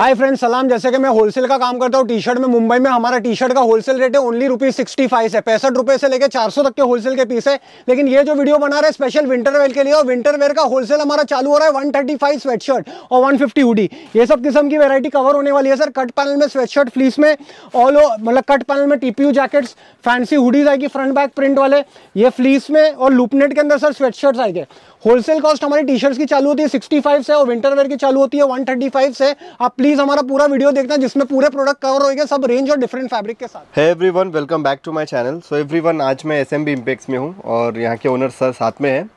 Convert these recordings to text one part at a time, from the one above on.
Hi friends सलाम। जैसे कि मैं होलसेल का काम करता हूँ टी शर्ट में, मुंबई में हमारा टी शर्ट का होलसेल रेट है ओनली ₹65 है। 65 रुपये से लेकर 400 तक के होलसेल के पीस है। लेकिन ये जो वीडियो बना रहे हैं स्पेशल विंटर वेयर के लिए, और विंटर वेयर का होलसेल हमारा चालू हो रहा है 135 स्वेट शर्ट और 150 हुडी। ये सब किस्म की वेरायटी कवर होने वाली है सर। कट पैनल में स्वेट शर्ट, फ्लीस में ऑल मतलब कट पैनल में टीपीयू जैकेट्स, फैंसी हुडीज आएगी फ्रंट बैक प्रिंट वाले, ये फ्लीस में और लूपनेट के अंदर सर स्वेट शर्ट्स आएंगे। होलसेल कॉस्ट हमारी टी शर्ट्स की चालू होती है 65 से और विंटर वेयर की चालू होती है 135 से। आप प्लीज हमारा पूरा वीडियो देखना जिसमें पूरे प्रोडक्ट कवर होएंगे, सब रेंज और डिफरेंट फैब्रिक के साथ। Hey everyone, welcome back to my channel. So everyone, आज मैं एसएमबी इंपेक्स में हूं और यहां के ओनर सर साथ में हैं।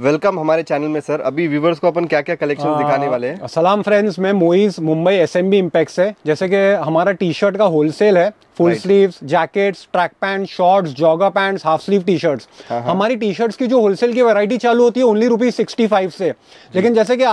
वेलकम हमारे चैनल में सर। अभी व्यूवर्स को अपन क्या क्या कलेक्शन दिखाने वाले हैं। सलाम फ्रेंड्स, मैं मोइज, मुंबई एसएमबी इंपेक्स है। जैसे कि हमारा टी शर्ट का होलसेल है, full sleeves, jackets, track pant, shorts, jogger pants, half sleeve T shirts. हमारी टी शर्ट्स की जो होलसेल की वैरायटी चालू होती है ओनली ₹65 से। लेकिन जैसे कि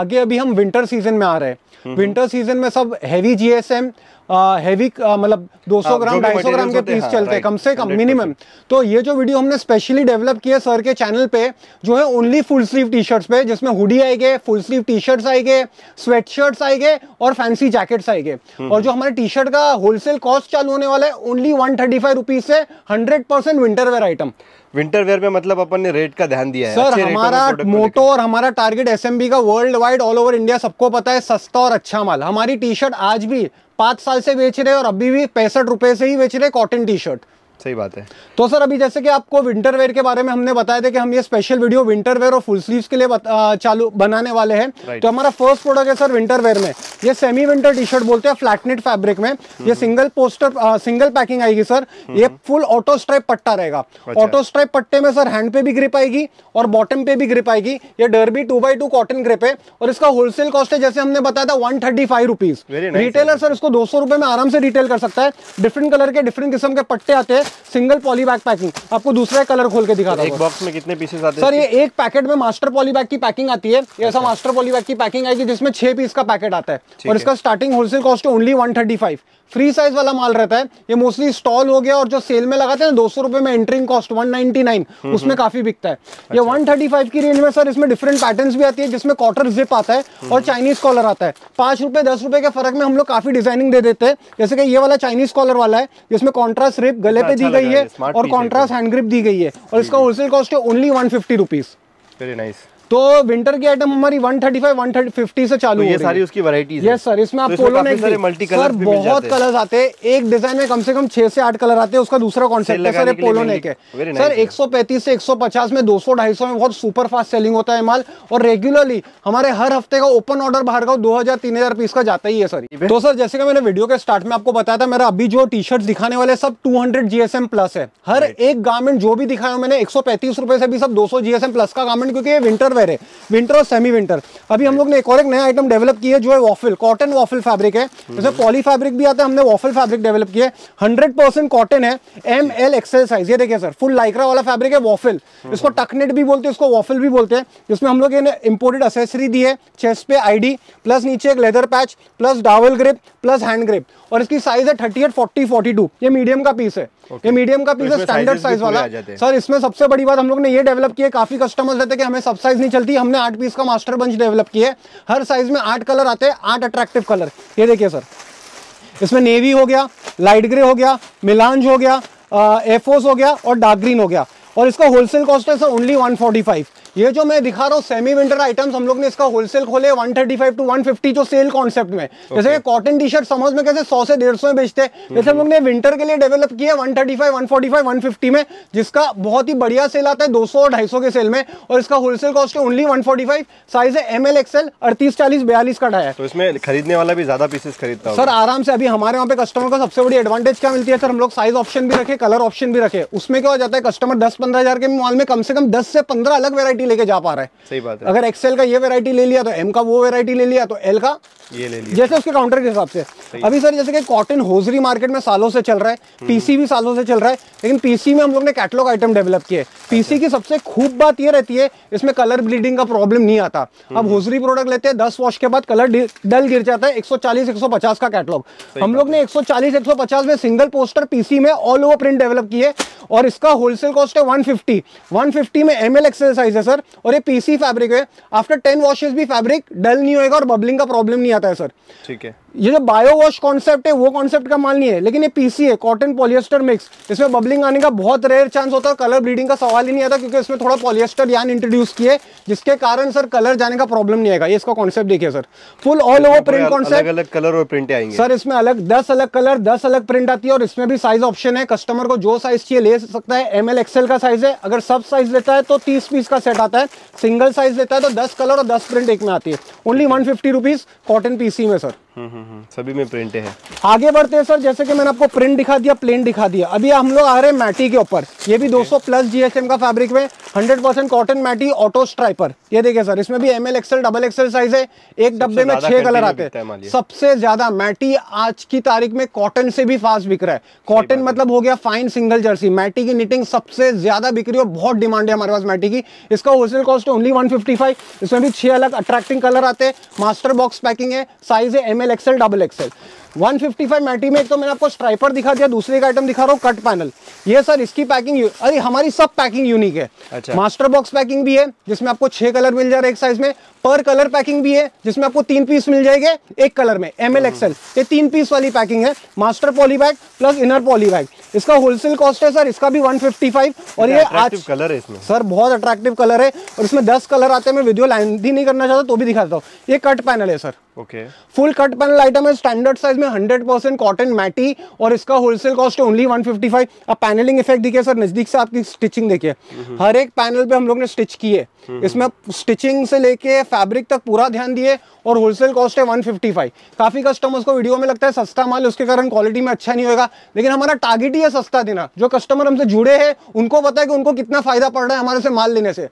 आगे अभी हम विंटर सीजन में आ रहे हैं, विंटर सीजन में सब हैवी GSM हैवी मतलब 200 ग्राम 250 ग्राम के पीस चलते हैं कम से कम मिनिमम। तो ये जो वीडियो हमने स्पेशली डेवलप किया सर के चैनल पे, जो है only full sleeve T shirts पे, जिसमें हुडी आएंगे, फुल स्लीव टी शर्ट्स आएंगे, स्वेट शर्ट्स आएंगे और फैंसी जैकेट्स आएंगे। और जो हमारे टी शर्ट का होलसेल कॉस्ट चालू होने वाला है ओनली ₹135 से। 100% winter wear item. Winter wear में मतलब अपन ने रेट का ध्यान दिया है सर। हमारा मोटो और हमारा टारगेट एसएमबी का world wide all over India सबको पता है, सस्ता और अच्छा माल। हमारी टी शर्ट आज भी 5 साल से बेच रहे हैं और अभी भी ₹65 से ही बेच रहे कॉटन टी शर्ट। सही बात है। तो सर अभी जैसे कि आपको विंटर वेयर के बारे में हमने बताया था कि हम ये स्पेशल वीडियो विंटर वेयर और फुल स्लीव्स के लिए चालू बनाने वाले हैं। तो हमारा फर्स्ट प्रोडक्ट है सर विंटर वेयर में, ये सेमी विंटर टी शर्ट बोलते हैं, फ्लैटनेट फैब्रिक में। ये सिंगल पोस्टर सिंगल पैकिंग आएगी सर। ये फुल ऑटो स्ट्राइप पट्टा रहेगा। ऑटो स्ट्राइप पट्टे में सर हैंड पे भी ग्रिप आएगी और बॉटम पे भी ग्रिप आएगी। ये डर्बी 2x2 कॉटन ग्रिप है और इसका होलसेल कॉस्ट है जैसे हमने बताया था ₹135। रिटेलर सर इसको ₹200 में आराम से रिटेल कर सकता है। डिफरेंट कलर के डिफरेंट किस्म के पट्टे आते हैं। सिंगल पॉली बैग पैकिंग, आपको दूसरा कलर खोल के दिखा रहा हूं। एक बॉक्स में कितने पीसेस आते हैं सर? ये एक पैकेट में मास्टर पॉली बैग की पैकिंग आती है। ये ऐसा मास्टर पॉली बैग की पैकिंग आएगी जिसमें 6 पीस का पैकेट आता है और इसका starting wholesale cost only 135। Free size वाला माल रहता है। ये मोस्टली स्टॉल हो गया और जो सेल में लगाते हैं ₹200 में एंट्रिंग कॉस्ट 199 उसमें काफी बिकता है। ये 135 की रेंज में सर इसमें डिफरेंट पैटर्न्स भी आती है, जिसमें क्वार्टर जिप आता है और चाइनीज कॉलर आता है। ₹5 10 के फर्क में हम लोग काफी डिजाइनिंग दे देते हैं। जैसे कि ये वाला चाइनीज कॉलर वाला है जिसमें कॉन्ट्रास्ट रिप गले पे दी गई है और कॉन्ट्रास्ट हैंड ग्रिप दी गई है और इसका होलसेल कॉस्ट है ओनली ₹150। Very nice. तो विंटर की आइटम हमारी 135 150 से चालू है। सारी उसकी वैरायटीज है सर। इसमें आप पोलो नेक सारे मल्टी कलर भी मिल जाते हैं। बहुत कलर्स आते हैं एक डिजाइन में, कम से कम 6 से 8 कलर आते हैं। उसका दूसरा कॉन्सेप्ट है सर पोलो नेक है सर। 135 से 150 में, 200 250 में बहुत सुपर फास्ट सेलिंग होता है माल। और रेगुलरली हमारे हर हफ्ते का ओपन ऑर्डर बाहर का 2000 3000 पीस का जाता ही है सर। तो सर जैसे कि मैंने वीडियो के स्टार्ट में आपको बताया था, मेरा अभी जो टी शर्ट दिखाने वाले सब 200 GSM प्लस है। हर एक गार्मेंट जो भी दिखाया मैंने ₹135 से भी सब 200 GSM प्लस का गार्मेंट, क्योंकि विंटर है, विंटर और सेमी विंटर। अभी हम लोग ने एक और एक नया आइटम डेवलप किया है जो है वॉफल कॉटन वॉफल फैब्रिक है। इसमें पॉली फैब्रिक भी आता है, हमने वॉफल फैब्रिक डेवलप किया है। 100% कॉटन है, ML XL साइज। ये देखिए सर फुल लाइक्रा वाला फैब्रिक है वॉफल। इसको टकनेट भी बोलते हैं, इसको वॉफल भी बोलते हैं। जिसमें हम लोग इंपोर्टेड एक्सेसरी दी है, चेस्ट पे ID प्लस नीचे एक leather patch plus डावल grip plus hand grip. और इसकी साइज है 38 40 42। ये मीडियम का पीस है। ये मीडियम का पीस है, स्टैंडर्ड साइज वाला सर। इसमें सबसे बड़ी बात हम लोग ने ये डेवलप किया, काफी कस्टमर्स रहते हैं कि हमें सब साइज नहीं चलती। हमने 8 पीस का मास्टर बंच डेवलप किया है। हर साइज में 8 कलर आते हैं, 8 अट्रैक्टिव कलर। ये देखिए सर इसमें नेवी हो गया, लाइट ग्रे हो गया, मिलांज हो गया, एफोस हो गया और डार्क ग्रीन हो गया। और इसका होलसेल कॉस्ट है सर ओनली 145। ये जो मैं दिखा रहा हूँ सेमी विंटर आइटम्स, हम लोग ने इसका होलसेल खोले 135 टू 150 जो सेल कॉन्सेप्ट में। जैसे कॉटन टी शर्ट समझ में कैसे 100 से 150 में बेचते हैं, जैसे हम लोग ने विंटर के लिए डेवलप किया 135 145 150 में, जिसका बहुत ही बढ़िया सेल आता है 200 और 250 के सेल में। और इसका होलसेल कॉस्ट है ओनली 145। साइज है ML XL 38 40 42 का है। तो इसमें खरीदने वाला भी ज्यादा पीसेस खरीदता है सर आराम से। अभी हमारे वहाँ पे कस्टमर को सबसे बड़ी एडवांटेज क्या मिलती है सर, हम लोग साइज ऑप्शन भी रखे, कलर ऑप्शन भी रखे। उसमें क्या हो जाता है, कस्टमर 10-15 हज़ार के माल में कम से कम 10 से 15 अलग वेरायटी लेके जा पा रहा है। सही बात है। अगर XL का ये वैरायटी ले लिया तो M का वो वैरायटी ले लिया तो L का ये ले लिया, जैसे उसके काउंटर के हिसाब से। अभी सर जैसे कि कॉटन होजरी मार्केट में सालों से चल रहा है, पीसी भी सालों से चल रहा है, लेकिन पीसी में हम लोग ने कैटलॉग आइटम डेवलप किए। पीसी की सबसे खूब बात ये रहती है इसमें कलर ब्लीडिंग का प्रॉब्लम नहीं आता। अब होजरी प्रोडक्ट लेते हैं 10 वॉश के बाद कलर डल गिर जाता है। 140 150 का कैटलॉग हम लोग ने 140 150 में सिंगल पोस्टर पीसी में ऑल ओवर प्रिंट डेवलप किए। और इसका होलसेल कॉस्ट है 150 में ML XL साइज है। सर, और ये पीसी फैब्रिक है, आफ्टर 10 वॉशेस भी फैब्रिक डल नहीं होएगा और बबलिंग का प्रॉब्लम नहीं आता है सर। ठीक है, ये जो बायो वॉश कॉन्सेप्ट है वो कॉन्सेप्ट का मान नहीं है, लेकिन ये पीसी है, कॉटन पॉलिएस्टर मिक्स, इसमें बबलिंग आने का बहुत रेयर चांस होता है, कलर ब्लीडिंग का सवाल ही नहीं आता क्योंकि इसमें थोड़ा पॉलिएस्टर यान इंट्रोड्यूस किए जिसके कारण सर कलर जाने का प्रॉब्लम नहीं आएगा। ये इसका कॉन्सेप्ट देखिए sir, full all over print concept, अलग कलर और प्रिंट आएंगे सर इसमें, अलग 10 अलग कलर 10 अलग प्रिंट आती है, और इसमें भी साइज ऑप्शन है, कस्टमर को जो साइज चाहिए ले सकता है। एम एल एक्सएल का साइज है, अगर सब साइज लेता है तो 30 पीस का सेट आता है, सिंगल साइज लेता है तो 10 कलर और 10 प्रिंट एक में आती है, ओनली 150 रुपीज कॉटन पीसी में सर। सभी में प्रिंट है। आगे बढ़ते हैं सर, जैसे कि मैंने आपको प्रिंट दिखा दिया, प्लेन दिखा दिया, अभी हम लोग आ रहे हैं मैटी के ऊपर। ये भी 200 प्लस जीएसएम का फैब्रिक में 100% कॉटन मैटी ऑटो स्ट्राइपर। ये देखिए सर, इसमें भी M L XL double XL size है, एक डब्बे में 6 कलर आते हैं। सबसे ज्यादा मैटी आज की तारीख में कॉटन से भी फास्ट बिक रहा है। कॉटन मतलब हो गया फाइन सिंगल जर्सी, मैटी की निटिंग सबसे ज्यादा बिक रही है, बहुत डिमांड है हमारे पास मैटी की। इसका होलसेल कॉस्ट ओनली 155। इसमें भी 6 अलग अट्रैक्टिंग कलर आते हैं, मास्टर बॉक्स पैकिंग है, साइज है M L XL double XL. 155 matty में तो मैंने आपको स्ट्राइपर दिखा दिया, दूसरे का आइटम दिखा रहा हूँ कट पैनल। ये सर इसकी पैकिंग, अरे हमारी सब पैकिंग यूनिक है। अच्छा। मास्टर बॉक्स पैकिंग भी है जिसमें आपको 6 कलर मिल जा रहे हैं एक साइज में, पर कलर पैकिंग भी है जिसमें आपको 3 पीस मिल जाएंगे एक कलर में, एम एल एक्सएल। ये 3 पीस वाली पैकिंग है, master poly bag plus inner poly bag. इसका होलसेल कॉस्ट है सर, इसका भी 155। और ये आज कलर है इसमें सर, बहुत अट्रैक्टिव कलर है, और इसमें 10 कलर आते हैं। मैं वीडियो लेंथी नहीं करना चाहता तो भी दिखा देता हूँ। ये कट पैनल है sir, okay, full cut panel item है, स्टैंडर्ड साइज में 100% कॉटन मैटी, और इसका होलसेल कॉस्ट ओनली 155। अब पैनलिंग इफेक्ट देखिए सर, नजदीक से आपकी स्टिचिंग देखिए, हर एक पैनल पे हम लोग ने स्टिच की है, इसमें स्टिचिंग से लेके फैब्रिक तक पूरा ध्यान दिए, और होलसेल कॉस्ट है 155। काफी कस्टमर्स को वीडियो में लगता है सस्ता माल, उसके कारण क्वालिटी में अच्छा नहीं होगा, लेकिन हमारा टारगेट ही है सस्ता देना। जो कस्टमर हमसे जुड़े हैं उनको पता है कि उनको कितना फायदा पड़ रहा है हमारे से माल लेने से।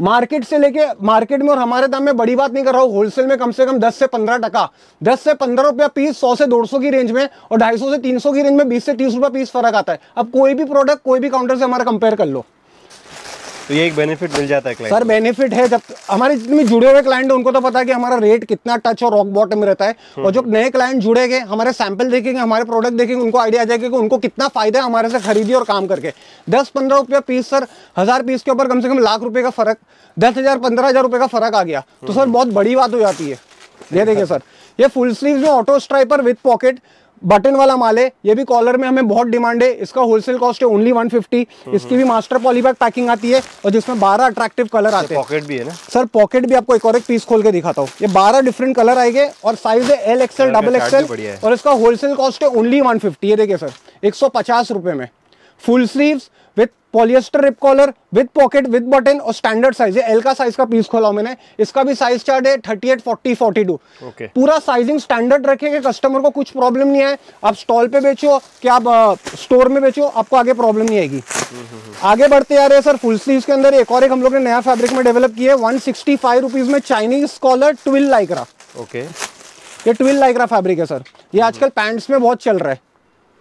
मार्केट से लेके मार्केट में और हमारे दाम में बड़ी बात नहीं कर रहा हूँ, होलसेल में कम से कम 10 से 15 टका, 10 से 15 रुपया पीस 100 से 150 की रेंज में, और 250 से 300 की रेंज में 20 से 30 रुपया पीस फर्क आता है। अब कोई भी प्रोडक्ट कोई भी काउंटर से हमारा कंपेयर कर लो तो ये एक बेनिफिट मिल जाता है क्लाइंट सर। बेनिफिट है, जब हमारे जितने जुड़े हुए क्लाइंट हैं उनको तो पता है कि हमारा रेट कितना टच और रॉक बॉटम में रहता है, और जो नए क्लाइंट जुड़ेंगे, हमारे सैंपल देखेंगे, हमारे प्रोडक्ट देखेंगे, उनको आइडिया आ जाएगा कि उनको कितना फायदा है हमारे से खरीदी और काम करके। 10-15 रुपया पीस सर, 1000 पीस के ऊपर कम से कम लाख रुपये का फर्क, 10,000-15,000 रुपये का फर्क आ गया तो सर बहुत बड़ी बात हो जाती है। ये देखिए सर, ये फुल स्लीव में auto striper with pocket button वाला माल है, ये भी कॉलर में हमें बहुत डिमांड है। इसका होलसेल कॉस्ट है ओनली 150। इसकी भी मास्टर पॉलीबैग पैकिंग आती है, और जिसमें 12 अट्रैक्टिव कलर आते हैं। पॉकेट भी है ना सर, पॉकेट भी आपको एक और एक पीस खोल के दिखाता हूँ। ये 12 डिफरेंट कलर आएंगे, और साइज है एल एक्सएल डबल एक्सएल, और इसका होलसेल कॉस्ट है ओनली 150। ये देखिए सर, 150 रुपये में full sleeves with polyester rib collar with pocket with button, और स्टैंडर्ड साइज है। एल का साइज का पीस खोला मैंने, इसका भी साइज चार्ट है 38, 40, 42। पूरा साइजिंग स्टैंडर्ड रखेंगे, कस्टमर को कुछ प्रॉब्लम नहीं है। आप स्टॉल पे बेचो कि आप स्टोर में बेचो, आपको आगे प्रॉब्लम नहीं आएगी। आगे बढ़ते आ रहे हैं सर, फुल स्लीव्स के अंदर एक और एक हम लोग ने नया फैब्रिक में डेवलप किया है, 165 रुपीज में Chinese collar twill Lycra. Okay, ये ट्विल लाइक्रा फैब्रिक है सर, ये आजकल पैंट्स में बहुत चल रहा है।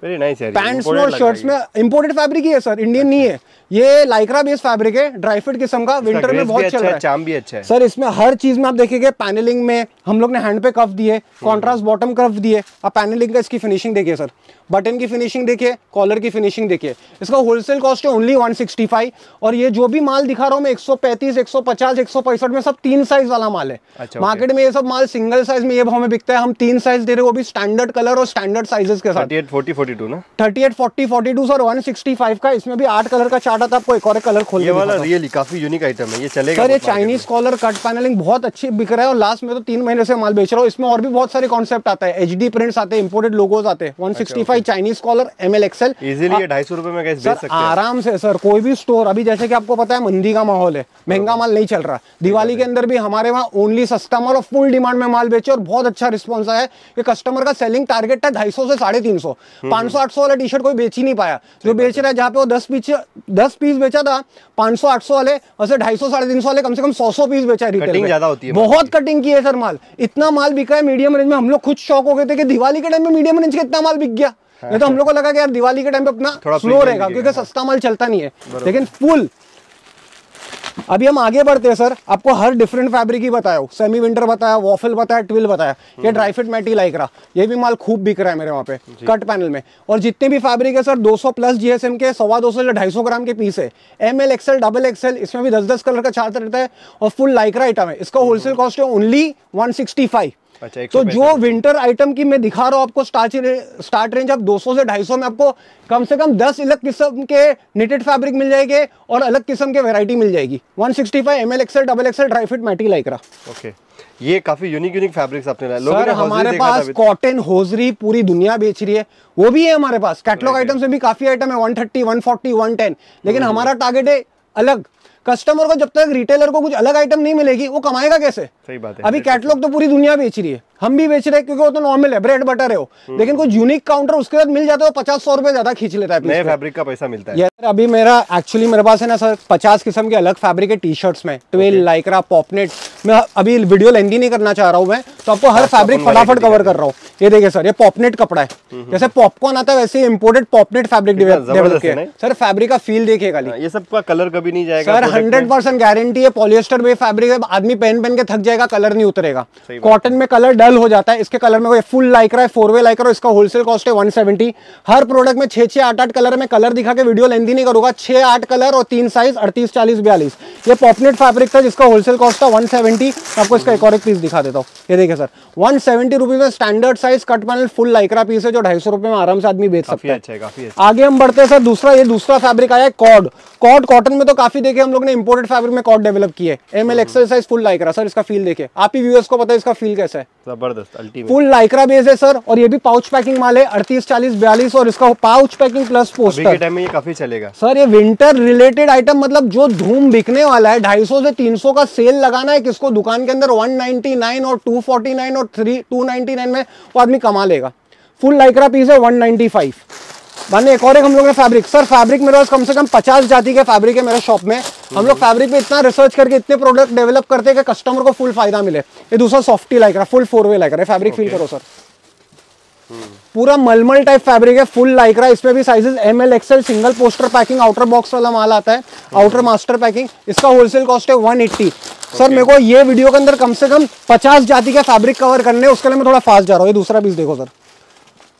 वेरी नाइस यार, पैंट्स और शर्ट्स में इंपोर्टेड फैब्रिक ही है सर, इंडियन नहीं है। ये लाइक्रा बेस्ड फैब्रिक है, ड्राई फिट किस्म का, विंटर में बहुत चल रहा है। चाम भी अच्छा है सर, इसमें हर चीज में आप देखेंगे। पैनलिंग में हम लोग ने हैंड पे कफ दिए, कॉन्ट्रास्ट बॉटम कफ दिए। आप पैनलिंग का इसकी फिनिशिंग देखिए सर, बटन की फिनिशिंग देखिए, कॉलर की फिनिशिंग देखिए। इसका होलसेल कॉस्ट है ओनली 165। और ये जो भी माल दिखा रहा हूँ मैं, 135, 150, 165 में सब 3 साइज वाला माल है। मार्केट में ये सब माल सिंगल साइज में ये भाव में बिकता है, हम 3 साइज दे रहे हो, वो भी स्टैंडर्ड कलर और स्टैंडर्ड साइजेस के साथ। 38, 40, 42 ना, 38, 40, 42 और 165 का। इसमें भी 8 कलर का चार्ट आता है, आपको एक और कलर खोल ये वाला रियली काफी यूनिक आइटम है, ये चलेगा सर। ये चाइनीज कॉलर कट पैनलिंग बहुत अच्छी बिक रहा है, और लास्ट में तो 3 महीने से माल बेच रहा हूँ। इसमें और भी बहुत सारे कॉन्सेप्ट आता है, एचडी प्रिंट्स आते हैं, इंपोर्टेड लोगोस आते हैं। 165 Chinese collar M L XL easily 250 रुपए में गाइस बेच सकते हैं आराम से सर। कोई भी स्टोर, अभी जैसे कि आपको पता है मंदी का माहौल है, महंगा माल नहीं चल रहा। दिवाली के अंदर भी हमारे वहाँ ओनली सस्ता माल और फुल डिमांड में माल बेचे, और बहुत अच्छा रिस्पॉन्स आया। कस्टमर का सेलिंग टारगेट था 250 से 350, 500-800 वाला टी शर्ट कोई बेच ही नहीं पाया। जो बेच रहा है जहाँ पे वो 10 पीस बेचा था 500-800 वाले, और 250-350 वाले कम से कम 100-100 पीस बेचा है। रिटेल ज्यादा होती है, बहुत कटिंग की है सर। माल इतना माल बिका है मीडियम रेंज में, हम लोग खुद शॉक हो गए थे कि दिवाली के टाइम में मीडियम रेंज का इतना माल बिक गया। नहीं तो हम लोग को लगा कि यार दिवाली के टाइम पे अपना स्लो रहेगा, क्योंकि सस्ता माल चलता नहीं है, लेकिन फुल अभी हम आगे बढ़ते हैं सर, आपको हर डिफरेंट फैब्रिक ही बताया, सेमी विंटर बताया, वॉफल बताया, ट्विल बताया, ये ड्राई फिट मैटी लाइक रहा, ये भी माल खूब बिक रहा है मेरे वहाँ पे कट पैनल में। और जितने भी फैब्रिक है सर 200 प्लस जीएसएम के 125 से 250 ग्राम के पीस है, M L XL double XL, इसमें भी 10-10 कलर का चार्ट रहता है और फुल लाइक्रा आइटम है। इसका होलसेल कॉस्ट है ओनली 165। अच्छा, तो जो विंटर आइटम की मैं दिखा रहा हूँ आपको स्टार्ट रेंज आप 200 से 250 में आपको कम से कम 10 अलग किस्म के निटेड फैब्रिक मिल जाएंगे और अलग किस्म के वैरायटी मिल जाएगी। 165 M L XL double XL dry fit matty Lycra. Okay, ये काफी यूनिक फैब्रिक्स आपने लाए। सर हमारे पास कॉटन होजरी पूरी दुनिया बेच रही है, वो भी है हमारे पास। कैटलॉग आइटम्स में भी काफी आइटम है 130, 140, 110, लेकिन हमारा टारगेट है अलग। कस्टमर को जब तक रिटेलर को कुछ अलग आइटम नहीं मिलेगी वो कमाएगा कैसे? सही बात है। अभी कैटलॉग तो पूरी दुनिया बेच रही है, हम भी बेच रहे हैं क्योंकि वो तो नॉर्मल है, ब्रेड बटर है वो, लेकिन कुछ यूनिक काउंटर उसके बाद मिल जाता है 50-100 रुपए ज्यादा खींच लेता है, नए फैब्रिक का पैसा मिलता है। यार अभी मेरा एक्चुअली मेरे पास है ना सर 50 किस्म के अलग फैब्रिक है टी शर्ट्स में, ट्विल लाइक्रा पॉपनेट। मैं अभी वीडियो लेंदी नहीं करना चाह रहा हूँ, मैं तो आपको हर फैब्रिक फटाफट कवर कर रहा हूँ। ये देखिए सर, ये पॉपनेट कपड़ा है, जैसे पॉपकॉर्न आता है वैसे इम्पोर्टेड पॉपनेट फैब्रिक डेवलप किया है सर। फैब्रिक का फील देखिएगा, ये सबका कलर कभी नहीं जाएगा सर, 100% गारंटी है। पॉलिएस्टर में फैब्रिक है, आदमी पहन के थक जाएगा, कलर नहीं उतरेगा। कॉटन में कलर डल हो जाता है, इसके कलर में कोई फुल लाइक्रा है, 4-वे लाइक्रा। इसका होलसेल कॉस्ट है 170। हर प्रोडक्ट में 6-6, 8-8 कलर में कलर दिखा के वीडियो लेंदी नहीं करूंगा। 6-8 कलर और 3 साइज 38, 40, 42। ये पॉपनेट फैब्रिक था जिसका होलसेल कॉस्ट था 170। आपको इसका एक और एक पीस दिखा देता हूँ, ये देखिए सर 170 रुपीज में standard size cut panel full Lycra piece है जो 250 रुपए में आराम से आदमी बेच सकता है। आगे हम बढ़ते हैं सर, दूसरा फैब्रिक आया है कॉर्ड। कॉर्ड कॉटन में तो काफी देखे हम लोग ने इंपोर्टेड फैब्रिक में कॉर्ड डेवलप किए, M L XL size full Lycra. Sir इसका फील देखिए, आप ही व्यूअर्स को पता है इसका फील कैसा है, जबरदस्त अल्टीमेट फुल लाइक्रा बेस है सर। और ये भी पाउच पैकिंग माल है 38, 40, 42 और इसका पाउच पैकिंग प्लस पोस्टर। अभी के टाइम में ये काफी चलेगा सर, ये विंटर रिलेटेड आइटम, मतलब जो धूम बिकने वाला है। 250 से 300 का सेल लगाना है किसको, दुकान के अंदर 199 और 249 और 299 में वो आदमी कमा लेगा। फुल लाइक्रा पीस है 195। माने एक और एक हम लोग ने फैब्रिक, सर फैब्रिक मेरे पास कम से कम 50 जाति के फैब्रिक है मेरे शॉप में। हम लोग फैब्रिक पे इतना रिसर्च करके इतने प्रोडक्ट डेवलप करते हैं कि कस्टमर को फुल फायदा मिले। ये दूसरा सॉफ्टी लाइक्रा फुल 4-वे लाइक्रा, फैब्रिक फील करो सर, पूरा मलमल टाइप फैब्रिक है फुल लाइक्रा। इसमें भी sizes M L XL, single poster packing, outer box वाला माल आता है, आउटर मास्टर पैकिंग। इसका होलसेल कॉस्ट है 180। सर मेरे को ये वीडियो के अंदर कम से कम 50 जाति का फैब्रिक कवर करने है, उसके लिए मैं थोड़ा फास्ट जा रहा हूँ। ये दूसरा पीस देखो सर,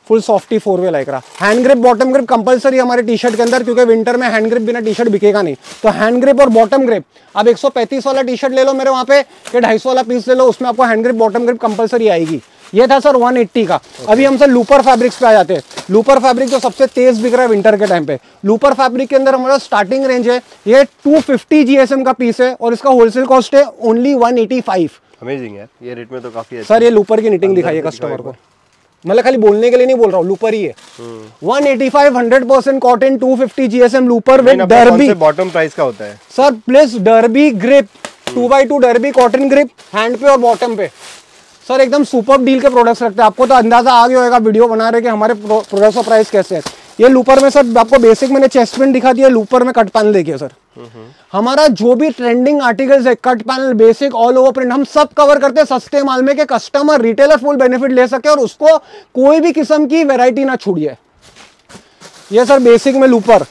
फुल सॉफ्टी 4-वे Lycra. Hand grip bottom grip compulsory हमारे टी शर्ट के अंदर, क्योंकि विंटर में हैंड ग्रिप बिना टी शर्ट बिकेगा नहीं, तो हैंड ग्रिप और बॉटम ग्रिप। आप 135 वाला टी शर्ट ले लो मेरे वहाँ पे, ये 250 वाला पीस ले लो, उसमें आपको hand grip bottom grip compulsory आएगी। ये था सर 180 का। अभी हम सर लूपर फैब्रिक्स पे आ जाते हैं। लूपर फैब्रिक जो सबसे तेज बिक रहा है विंटर के टाइम पे, लूपर फैब्रिक के अंदर हमारा स्टार्टिंग रेंज है, ये 250 जीएसएम का पीस है और इसका होलसेल कॉस्ट है ओनली 185। अमेजिंग है, ये रेट में तो काफी है सर। ये लूपर की निटिंग दिखाइए कस्टमर को, मतलब खाली बोलने के लिए नहीं बोल रहा हूँ, लूपर ही है। 185, 100% cotton, 250 GSM looper with derby. Bottom price का होता है sir, plus derby grip, 2x2 derby cotton grip hand पे और बॉटम पे। सर एकदम सुपर डील के प्रोडक्ट्स रखते हैं, आपको तो अंदाजा आ गया होगा वीडियो बना रहे कि हमारे प्रोडक्ट्स का प्राइस कैसे है। ये लूपर में सर आपको बेसिक मैंने चेस्ट प्रिंट दिखा दिया, लूपर में कट पैनल देखिए सर। हमारा जो भी ट्रेंडिंग आर्टिकल्स है, cut panel, basic, all over print, हम सब कवर करते हैं सस्ते माल में कि कस्टमर रिटेलर फुल बेनिफिट ले सके और उसको कोई भी किस्म की वेरायटी ना छोड़िए। ये सर बेसिक में लूपर।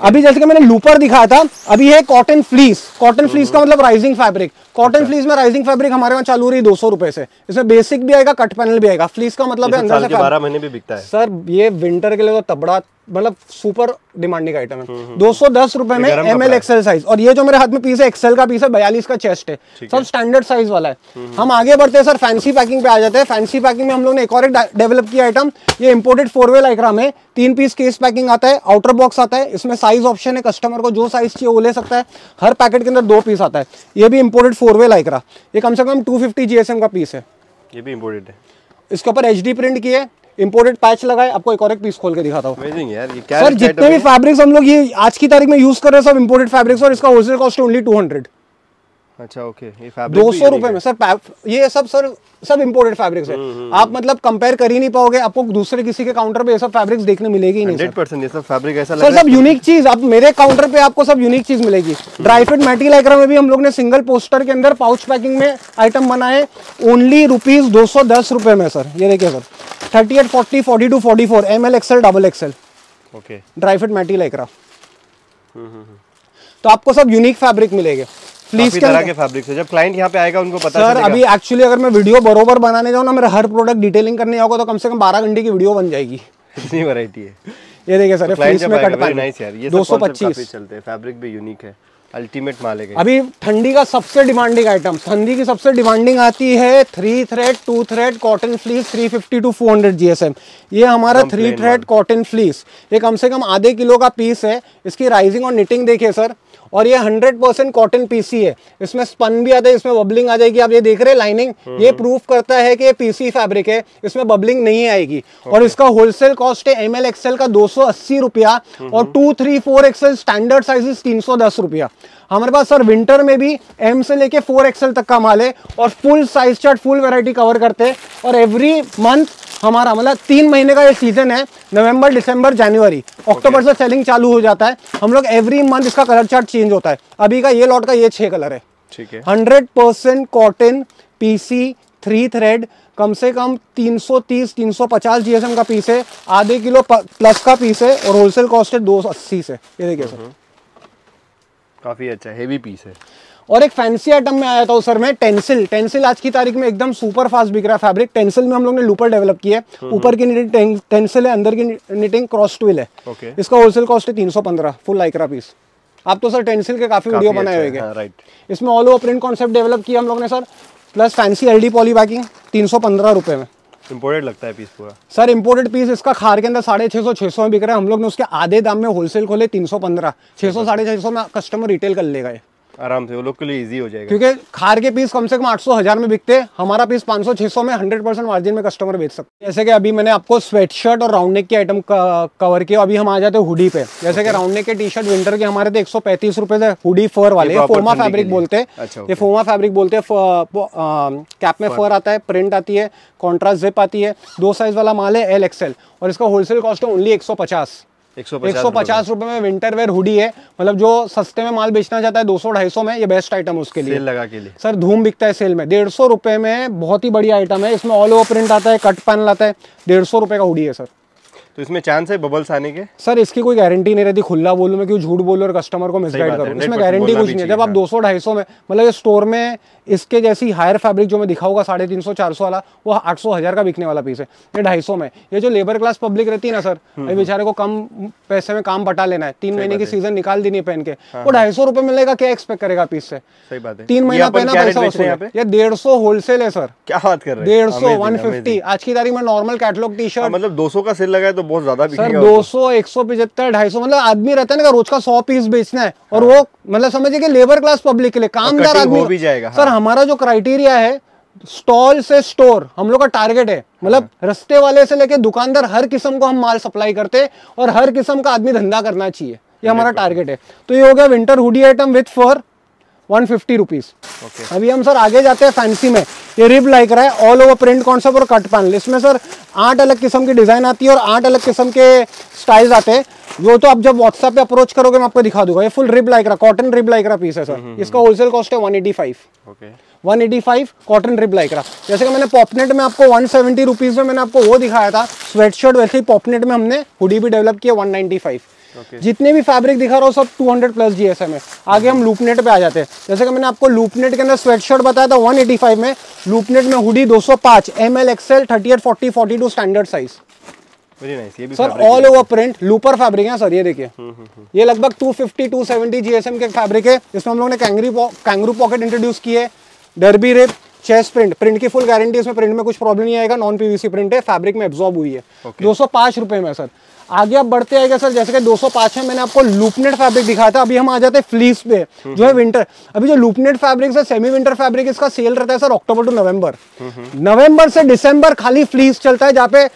अभी जैसे कि मैंने लूपर दिखाया था, अभी है कॉटन फ्लीस। कॉटन फ्लीस का मतलब राइजिंग फैब्रिक। कॉटन फ्लीस में राइजिंग फैब्रिक हमारे वहाँ चालू रही 200 रुपए से। इसमें बेसिक भी आएगा, कट पैनल भी आएगा। फ्लीस का मतलब है अंदर से 12 महीने भी बिकता है सर। ये विंटर के लिए तो तबड़ा, मतलब सुपर डिमांडिंग आइटम है। 210 रुपए में एमएल एक्सएल साइज। और ये जो मेरे हाथ में पीस है एक्सएल का पीस है, 42 का चेस्ट है, सब स्टैंडर्ड साइज वाला है। हम आगे बढ़ते हैं सर, फैंसी पैकिंग पे आ जाते हैं। फैंसी पैकिंग में हम लोग ने एक और एक डेवलप किया आइटम, ये इंपोर्टेड 4-वे लाइक्रा में 3 पीस केस पैकिंग आता है, आउटर बॉक्स आता है। इसमें साइज ऑप्शन है, कस्टमर को जो साइज चाहिए वो ले सकता है। हर पैकेट के अंदर 2 पीस आता है। ये भी इंपोर्टेड 4-वे लाइक्रा, ये कम से कम 250 जीएसएम का पीस है, ये भी इंपोर्टेड है। इसके ऊपर एचडी प्रिंट की है, इंपोर्टेड पैच लगाए। आपको एक और एक पीस खोल के दिखाता हूँ। अमेजिंग यार, ये क्या सर, जितने भी फैब्रिक्स हम लोग ये आज की तारीख में यूज कर रहे हैं सब इंपोर्टेड फैब्रिक्स और इसका होलसेल कॉस्ट ओनली 200। अच्छा ओके, ये फैब्रिक 200 रुपए में सर, ये सब इंपोर्टेड फैब्रिक्स है। आप मतलब कंपेयर कर ही नहीं पाओगे, आपको दूसरे किसी के काउंटर पे ये सब फैब्रिक्स देखने मिलेगी ही नहीं। 100% ये सब फैब्रिक ऐसा लग रहा है सब यूनिक चीज। आप मेरे काउंटर पे आपको सब यूनिक चीज मिलेगी। ड्राई फिट मैटी लाइक्रा में भी हम लोग ने सिंगल पोस्टर के अंदर पाउच पैकिंग में आइटम बनाए ओनली ₹210 में सर। ये देखिए sir 38, 40, 42, 44 M L XL double XL dry fit matty Lycra. तो आपको सब यूनिक फैब्रिक मिलेंगे। काफी तरह के फैब्रिक्स है, जब क्लाइंट यहाँ पे आएगा उनको पता चलेगा। सर अभी एक्चुअली अगर मैं वीडियो बरोबर बनाने जाऊँ ना, मेरा हर प्रोडक्ट डिटेलिंग करने होगा तो कम से कम 12 घंटे की वीडियो बन जाएगी। इतनी वैरायटी है। ये देखिए सर, फ्लीस में कट पैंट 225 चलते हैं, फैब्रिक भी यूनिक है, अल्टीमेट माल है। अभी ठंडी का सबसे डिमांडिंग आइटम, ठंडी की सबसे डिमांडिंग आती है 3 thread 2 thread cotton fleece 350 to 400 GSM। ये हमारा 3 थ्रेड कॉटन फ्लीस, ये कम से कम आधे किलो का पीस है। इसकी राइजिंग और निटिंग देखिए सर, और ये 100% कॉटन पीसी है। इसमें स्पन भी आता है, इसमें बबलिंग आ जाएगी। आप ये देख रहे हैं लाइनिंग, ये प्रूफ करता है कि ये पीसी फैब्रिक है, इसमें बबलिंग नहीं आएगी। और इसका होलसेल कॉस्ट है ML XL का 280 रुपया, और 2, 3, 4 XL स्टैंडर्ड साइज 310 रुपया। हमारे पास सर विंटर में भी M से लेके 4XL तक का माल है, और full size chart full variety cover करते हैं। और एवरी मंथ हमारा, मतलब 3 महीने का ये सीजन है, नवंबर, दिसंबर, जनवरी, अक्टूबर से सेलिंग चालू हो जाता है। हम लोग एवरी मंथ इसका कलर चार्ट चेंज होता है। अभी का ये लॉट का ये 6 कलर है, ठीक है। 100% कॉटन पीसी 3 थ्रेड, कम से कम 330-350 GSM का पीस है, आधे किलो प्लस का पीस है, और होलसेल कॉस्ट है 280 से। ये देखिए सर, काफी अच्छा हेवी पीस है। और एक फैंसी आइटम में आया था सर मैं, टेंसिल। टेंसिल आज की तारीख में एकदम सुपर फास्ट बिक रहा है फैब्रिक। टेंसिल में हम लोग ने लूपर डेवलप किया है, ऊपर की निटिंग टेंसिल है, अंदर की निटिंग क्रॉस ट्विल है। इसका होलसेल कॉस्ट है 315, फुल लाइक्रा पीस। आप तो सर टेंसिल के काफी वीडियो बनाए हुए हैं, राइट। इसमें all over print concept develop किया हम लोग ने sir, plus fancy LD poly packing 315 रुपये में। इम्पोर्टेड लगता है पीस पूरा सर, इम्पोर्टेड पीस। इसका खार के अंदर 650-600 में बिक रहा है। हम लोग ने उसके आधे दाम में होलसेल खोले 315, 600-650 में कस्टमर रिटेल कर लेगा आराम से, वो लोग के लिए इजी हो जाएगा। क्योंकि खार के पीस कम से कम 800-1000 में बिकते हैं, हमारा पीस 500-600 में 100% मार्जिन में कस्टमर बेच सकते हैं। जैसे कि अभी मैंने आपको स्वेट शर्ट और राउंड नेक के आइटम कवर किया, अभी हम आ जाते हैं हुडी पे। जैसे कि राउंड नेक के टी शर्ट विंटर के हमारे थे 135 रुपए थे, हुडी फर वाले, फोमा फैब्रिक बोलते हैं, ये फोमा फैब्रिक बोलते हैं। कैप में फर आता है, प्रिंट आती है, कॉन्ट्रास्ट जिप आती है, 2 साइज वाला माल है, LXL, और इसका होलसेल कॉस्ट है ओनली 150 रुपए में। विंटर वेयर हुडी है, मतलब जो सस्ते में माल बेचना चाहता है 200-250 में, ये बेस्ट आइटम उसके लिए। सेल लगा के लिए सर धूम बिकता है सेल में, 150 रुपए में बहुत ही बढ़िया आइटम है। इसमें ऑल ओवर प्रिंट आता है, कट पैनल आता है, 150 रुपए का हुडी है सर। तो इसमें चांस है बबल्स आने के सर? इसकी कोई गारंटी नहीं रहती, खुला बोलूं मैं क्यों झूठ बोलूं और कस्टमर को मिसगाइड करूं, इसमें गारंटी कुछ नहीं है। जब आप 200-250 में, मतलब स्टोर में इसके जैसी हायर फैब्रिक जो मैं दिखाऊंगा 350-400 वाला, वो 800-1000 का बिकने वाला पीस है, ये 250 में। ये जो लेबर क्लास पब्लिक रहती है ना सर, ये बेचारे को कम पैसे में काम बटा लेना है, 3 महीने की सीजन निकाल देनी है पहन के, वो 250 रुपए मिलेगा, क्या एक्सपेक्ट करेगा पीस से? 3 महीना पहना पैसा, ये 150 होलसेल है सर। क्या बात कर रहे हैं, 150 आज की तारीख में नॉर्मल कैटलॉग टी शर्ट, मतलब 200 का सेल लगा है तो बहुत ज्यादा सर, 200, 175, 250, मतलब आदमी रहता है ना रोज का 100 पीस बेचना है, और वो मतलब समझिए कि लेबर क्लास पब्लिक के लिए, कामदार आदमी हो भी जाएगा। सर हमारा जो क्राइटेरिया है स्टॉल से स्टोर, हम लोग का टारगेट है, मतलब रस्ते वाले से लेके दुकानदार, हर किस्म को हम माल सप्लाई करते हैं, और हर किस्म का आदमी धंधा करना चाहिए, ये हमारा टारगेट है। तो ये हो गया winter hoodie item with fur 150 rupees. अभी हम सर आगे जाते हैं फैंसी में। ये रिब लाइक्रा है, ऑल ओवर प्रिंट कॉन्सेप्ट और कट पैनल। इसमें सर 8 अलग किस्म की डिजाइन आती है, और 8 अलग किस्म के स्टाइल्स आते हैं, वो तो आप जब व्हाट्सएप पे अप्रोच करोगे मैं आपको दिखा दूंगा। ये full rib Lycra, cotton rib Lycra piece है सर, इसका होलसेल कॉस्ट है 185। 185 कॉटन रिब लाइक्रा। जैसे कि मैंने पॉपनेट में आपको 170 रुपीज में मैंने आपको वो दिखाया था स्वेट शर्ट, वैसे ही पॉपनेट में हमने हुडी भी डेवलप किया 195। जितने भी फैब्रिक दिखा रहा हूँ सब 200+ GSM है। आगे हम लूपनेट पे आ जाते हैं। जैसे कि मैंने आपको लूपनेट के अंदर स्वेट शर्ट बताया था 185 में, लूपनेट में hoodie 205, ML XL 38-40-42 standard size. Very nice, ये भी sir all over print looper fabric है सर। ये देखिए, ये लगभग 250-270 GSM के फैब्रिक है। इसमें हम लोग ने कैंगरू पॉकेट इंट्रोड्यूस किए, derby rape, chest print, print की फुल गारंटी, इसमें प्रिंट में कुछ प्रॉब्लम नहीं आएगा, नॉन PVC प्रिंट है, फैब्रिक में एब्जॉर्ब हुई है, 205 रुपए में सर। आगे आप बढ़ते आएगा सर, जैसे कि 205 में मैंने आपको लूपनेट फैब्रिक दिखाया था। अभी हम आ जाते हैं फ्लीस पे, जो है विंटर। अभी जो लूपनेट फैब्रिक है, सेमी विंटर फैब्रिक, इसका सेल रहता है सर अक्टूबर टू नवंबर। नवंबर से दिसंबर खाली फ्लीस चलता है, जहाँ पे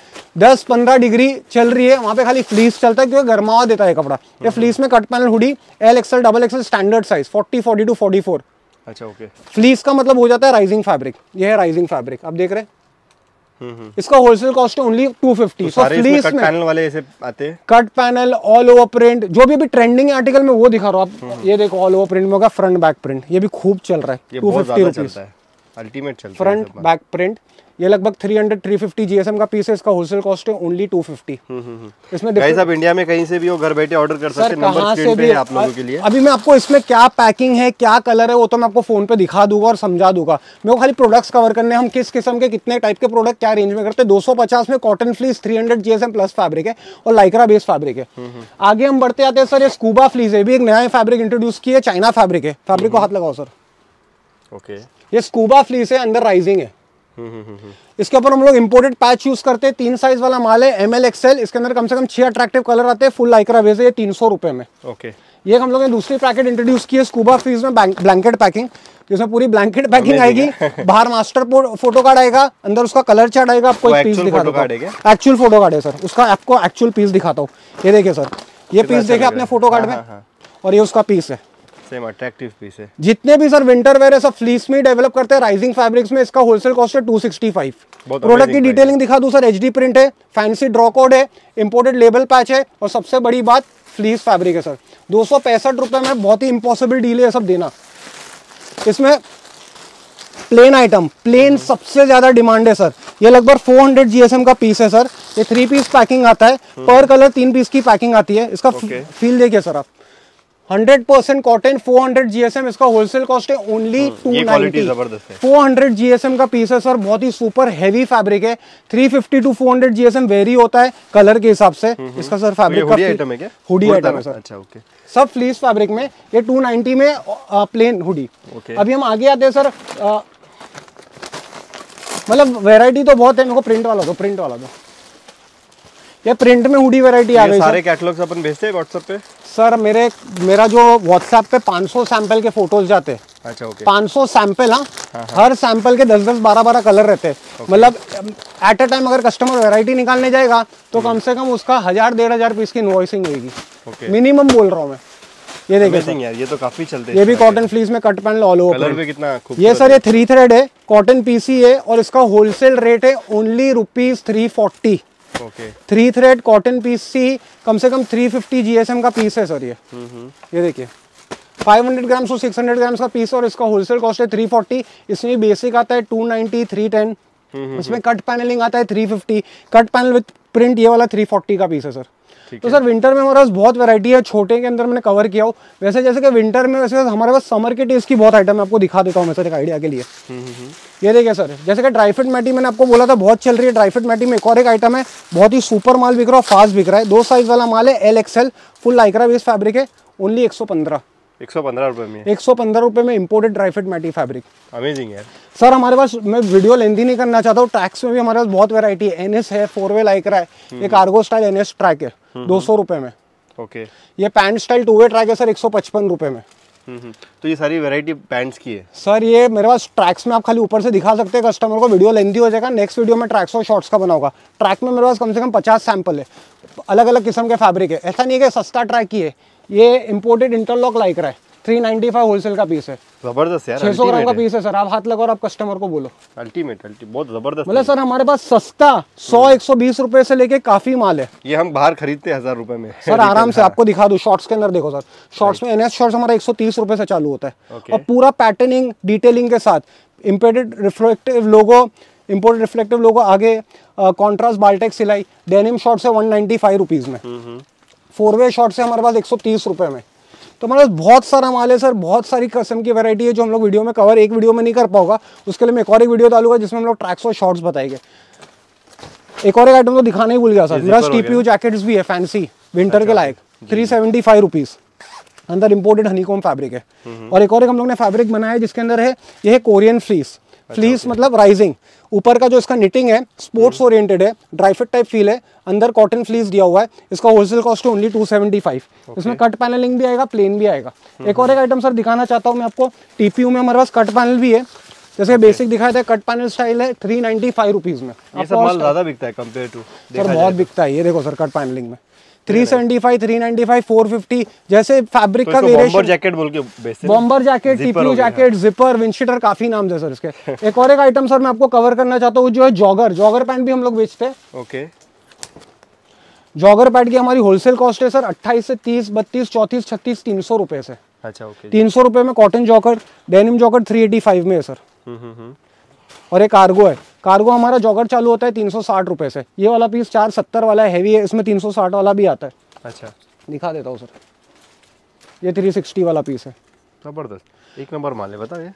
10-15 डिग्री चल रही है वहाँ पे खाली फ्लीस चलता है, क्योंकि गर्मावा देता है कपड़ा। ये फ्लीस में cut panel hoodie, LXL, XXL standard size 40-42-44। अच्छा ओके, फ्लीस का मतलब हो जाता है राइजिंग फैब्रिक, ये है राइजिंग फैब्रिक, आप देख रहे हैं। इसका wholesale cost only 250। So fleece में कट पैनल वाले ऐसे आते हैं, cut panel, all over print, जो भी अभी ट्रेंडिंग आर्टिकल में वो दिखा रहा हूँ आप। ये देखो ऑल ओवर प्रिंट में होगा, फ्रंट बैक प्रिंट, ये भी खूब चल रहा है, 250 रुपीज। अल्टीमेट चल फ्रंट बैक प्रिंट। ये लगभग 300-350 जीएसएम का पीस है, इसका होलसेल कॉस्ट है ओनली 250। इसमें गाइस आप इंडिया में कहीं से भी हो घर बैठे ऑर्डर कर सकते हैं, नंबर स्क्रीन पे है आप लोगों के लिए। अभी मैं आपको इसमें क्या पैकिंग है क्या कलर है वो तो मैं आपको फोन पे दिखा दूंगा और समझा दूंगा। मेरे को खाली प्रोडक्ट्स कवर करने हम किस किस्म के कितने टाइप के प्रोडक्ट क्या रेंज में करते हैं। 250 में cotton fleece 300 GSM plus fabric है और लाइक्रा बेस्ड फैब्रिक है। आगे हम बढ़ते आते हैं सर, ये स्कूबा फ्लीस है, भी एक नया फैब्रिक इंट्रोड्यूस किया है, चाइना फैब्रिक है। फैब्रिक को हाथ लगाओ सर। ओके ये स्कूबा फ्लीस है, अंदर राइजिंग है। इसके ऊपर हम लोग इंपोर्टेड पैच यूज करते हैं, 3 साइज वाला माल है, एम एल एक्सएल। इसके अंदर कम से कम 6 अट्रैक्टिव कलर आते हैं, फुल लाइक्रा बेस है, ये 300 रुपए में। ओके ये हम लोगों ने दूसरी पैकेट इंट्रोड्यूस की है स्कूबा फ्लीस में, ब्लैंकेट पैकिंग, जिसमें पूरी ब्लैंकेट पैकिंग आएगी, बाहर मास्टर फोटो कार्ड आएगा, अंदर उसका कलर चार्ट आएगा। आपको एक पीस दिखा दूंगा, एक्चुअल फोटो कार्ड है सर उसका, आपको एक्चुअल पीस दिखाता हूँ। ये देखिए सर, ये पीस देखे अपने फोटो कार्ड में और ये उसका पीस है, सेम अट्रैक्टिव पीस है। जितने भी सर विंटर वेयर है सब फ्लीस में डेवलप करते हैं, राइजिंग फैब्रिक्स में। इसका होलसेल कॉस्ट है 265। प्रोडक्ट की डिटेलिंग दिखा दूं सर, एचडी प्रिंट है, फैंसी ड्रॉ कोड है, इंपोर्टेड लेबल पैच है और सबसे बड़ी बात फ्लीस फैब्रिक है सर। 265 रुपए में बहुत ही इम्पॉसिबल डील है सब देना। इसमें प्लेन आइटम, प्लेन सबसे ज्यादा डिमांड है सर। ये लगभग 400 जीएसएम का पीस है सर, ये 3 पीस पैकिंग आता है, पर कलर 3 पीस की पैकिंग आती है। इसका फील देखिए सर आप, 100% कॉटन, 400 जीएसएम, इसका होलसेल कॉस्ट है ओनली 290। 400 जीएसएम का पीस है सर, बहुत ही सुपर हैवी फैब्रिक है। 350 टू 400 जीएसएम वेरी होता है कलर के हिसाब से। इसका सर फैब्रिक हुडी आइटम है क्या? हुडी आइटम है सर। अच्छा ओके, सब फ्लीस फैब्रिक में ये 290 में प्लेन हुडी। अभी हम आगे आते हैं सर, मतलब वेराइटी तो बहुत है। मेरे को प्रिंट वाला दो, प्रिंट वाला दो। ये प्रिंट में हुडी वेराइटी आ गई। सारे कैटलॉग्स अपन भेजते हैं व्हाट्सएप पे सर। मेरा जो व्हाट्सएप पे 500 सैंपल के फोटोज जाते हैं। अच्छा ओके, 500 सैंपल। हाँ, हर सैंपल के 10-10, 12-12 कलर रहते हैं। मतलब एट अ टाइम अगर कस्टमर वैरायटी निकालने जाएगा तो कम से कम उसका 1000-1500 पीस की इनवॉइसिंग होगी, मिनिमम बोल रहा हूँ मैं। ये देखिए, ये तो काफी चलते हैं। ये भी कॉटन फ्लीस में कट पैंट ऑल ओवर। कितना ये सर, ये 3 थ्रेड है, कॉटन पीसी है और इसका होलसेल रेट है only ₹340। Okay 3 thread cotton piece सी, कम से कम 350 जीएसएम का पीस है सर। ये देखिए 500 ग्राम से 600 ग्राम का पीस और इसका होलसेल कॉस्ट है 340। इसमें बेसिक आता है 290, 310। इसमें कट पैनलिंग आता है 350, कट पैनल विद प्रिंट। ये वाला 340 का पीस है सर। तो सर विंटर में हमारे पास बहुत वैरायटी है। छोटे के अंदर मैंने कवर किया हो वैसे, जैसे कि विंटर में वैसे हमारे पास समर के टेस्ट की बहुत आइटम है। आपको दिखा देता हूँ मैं सर एक आइडिया के लिए। ये देखिए सर, जैसे कि ड्राई फिट मैटी मैंने आपको बोला था बहुत चल रही है। ड्राई फिट मैटी में एक और एक आइटम है, बहुत ही सुपर माल बिक रहा है, फास्ट बिक रहा है। 2 साइज वाला माल है, L XL, full Lycra based fabric है, ओनली 115 रुपए में। 115 रुपए में imported dry fit मैटी fabric. Amazing है सर। हमारे पास, मैं वीडियो लेंथी नहीं करना चाहता हूँ, ट्रैक्स में भी हमारे पास बहुत वैरायटी है। एनएस है, 4 वे लाइक्रा है, एक कार्गो स्टाइल एनएस ट्रैक है 200 रुपए में। ओके ये पैंट स्टाइल 2 वे ट्रैक है सर 155 रुपए में। तो ये सारी वैरायटी पैंट्स की है सर। ये मेरे पास ट्रैक्स में, आप खाली ऊपर से दिखा सकते हैं कस्टमर को, वीडियो लेंथी हो जाएगा। नेक्स्ट वीडियो में ट्रैक्स और शॉर्ट्स का बनाऊंगा। ट्रैक में मेरे पास कम से कम 50 सैंपल है, अलग अलग किस्म के फैब्रिक है। ऐसा नहीं है कि सस्ता ट्रैक ही है। ये इम्पोर्टेड इंटरलॉक लाइक्रा है, 395 होलसेल का पीस है। जबरदस्त यार, 600 ग्राम का पीस है सर। आप हाथ लगाओ और आप कस्टमर को बोलो अल्टीमेट, बहुत जबरदस्त। मतलब सर हमारे पास सस्ता 100-120 रुपए से लेके काफी माल है। ये हम बाहर खरीदते 1000 रुपए में सर, आराम से। आपको दिखा दूं शॉर्ट्स के अंदर, देखो सर शॉर्ट्स में एनएस शॉर्ट्स हमारा 130 रुपए से चालू होता है और पूरा पैटर्निंग डिटेलिंग के साथ, imported reflective logo, imported reflective logo, आगे कॉन्ट्रास्ट बाल्टेक सिलाई। डेनिम शॉर्ट्स है 195 रुपीज में, 4 वे शॉर्ट्स है हमारे पास 130 रुपए में। तो हमारे पास बहुत सारा माल है सर, बहुत सारी किस्म की वैरायटी है जो हम लोग वीडियो में कवर, एक वीडियो में नहीं कर पाऊंगा। उसके लिए मैं एक और एक वीडियो डालूंगा जिसमें हम लोग ट्रैक्स और शॉर्ट्स बताएंगे। एक और एक आइटम तो दिखाने ही भूल गया सर, मेरा टीपीयू जैकेट्स भी है फैंसी विंटर के लायक, 375 रुपीज। अंदर इम्पोर्टेड हनीकॉम फैब्रिक है और एक और एक हम लोग ने फैब्रिक बनाया है जिसके अंदर है, यह है कोरियन फ्लीस। फ्लीस मतलब राइजिंग, ऊपर का जो इसका निटिंग है स्पोर्ट्स ओरिएंटेड है, ड्राई फिट टाइप फील है, अंदर कॉटन फ्लीस दिया हुआ है। इसका होलसेल कॉस्ट है ओनली 275। इसमें कट पैनलिंग भी आएगा, प्लेन भी आएगा। एक और एक आइटम सर दिखाना चाहता हूँ मैं आपको, टीपीयू में हमारे पास कट पैनल भी है, जैसे बेसिक दिखाया था कट पैनल स्टाइल है 395 रुपीज में। ये सब माल ज्यादा बिकता है कंपेयर टू सर, बहुत बिकता है। ये देखो सर कट पैनलिंग में 375, 395, 450 जैसे फैब्रिक का वेरिएशन। बॉम्बर जैकेट बोल के बेचते हैं, bomber jacket, TPU jacket, zipper, windcheater, काफी नाम है सर इसके। एक और एक आइटम सर मैं आपको कवर करना चाहता हूँ जो है जॉगर। जॉगर पैंट भी हम लोग बेचते हैं। ओके जॉगर पैंट की हमारी होलसेल कॉस्ट है सर 28 से 30, 32, 34, 36, 300 रुपए से। अच्छा ओके 300 रुपए में कॉटन जॉगर। डेनिम जॉगर 385 में है सर। और एक कार्गो है। कार्गो हमारा जॉगर चालू होता है 360 रुपये से। ये वाला पीस 470 वाला है, हैवी है, इसमें 360 वाला भी आता है। अच्छा, दिखा देता हूँ सर, ये 360 वाला पीस है। ज़बरदस्त, एक नंबर माल है, बताइए,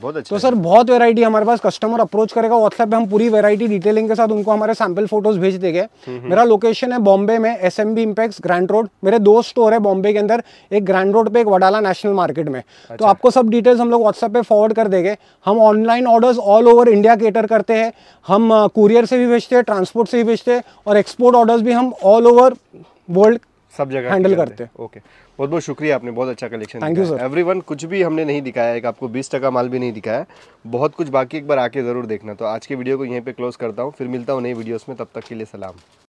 बहुत अच्छा। तो सर बहुत वैरायटी हमारे पास, कस्टमर अप्रोच करेगा व्हाट्सएप पे, हम पूरी वैरायटी डिटेलिंग के साथ उनको हमारे सैंपल फोटोज भेज देंगे। मेरा लोकेशन है बॉम्बे में, एसएमबी इंपेक्स ग्रैंड रोड। मेरे दो स्टोर है बॉम्बे के अंदर, एक ग्रैंड रोड पे, एक वडाला नेशनल मार्केट में। अच्छा। तो आपको सब डिटेल्स हम लोग व्हाट्सएप पे फॉरवर्ड कर देंगे। हम online orders all over India cater करते हैं, हम कुरियर से भी भेजते हैं, ट्रांसपोर्ट से भी भेजते हैं, और एक्सपोर्ट ऑर्डर्स भी हम ऑल ओवर वर्ल्ड सब जगह हैंडल करते हैं। ओके, बहुत बहुत शुक्रिया, आपने बहुत अच्छा कलेक्शन दिखाया। Thank you sir. एवरीवन, कुछ भी हमने नहीं दिखाया, एक आपको 20% माल भी नहीं दिखाया, बहुत कुछ बाकी, एक बार आके ज़रूर देखना। तो आज के वीडियो को यहीं पे क्लोज करता हूँ, फिर मिलता हूँ नई वीडियोस में, तब तक के लिए सलाम।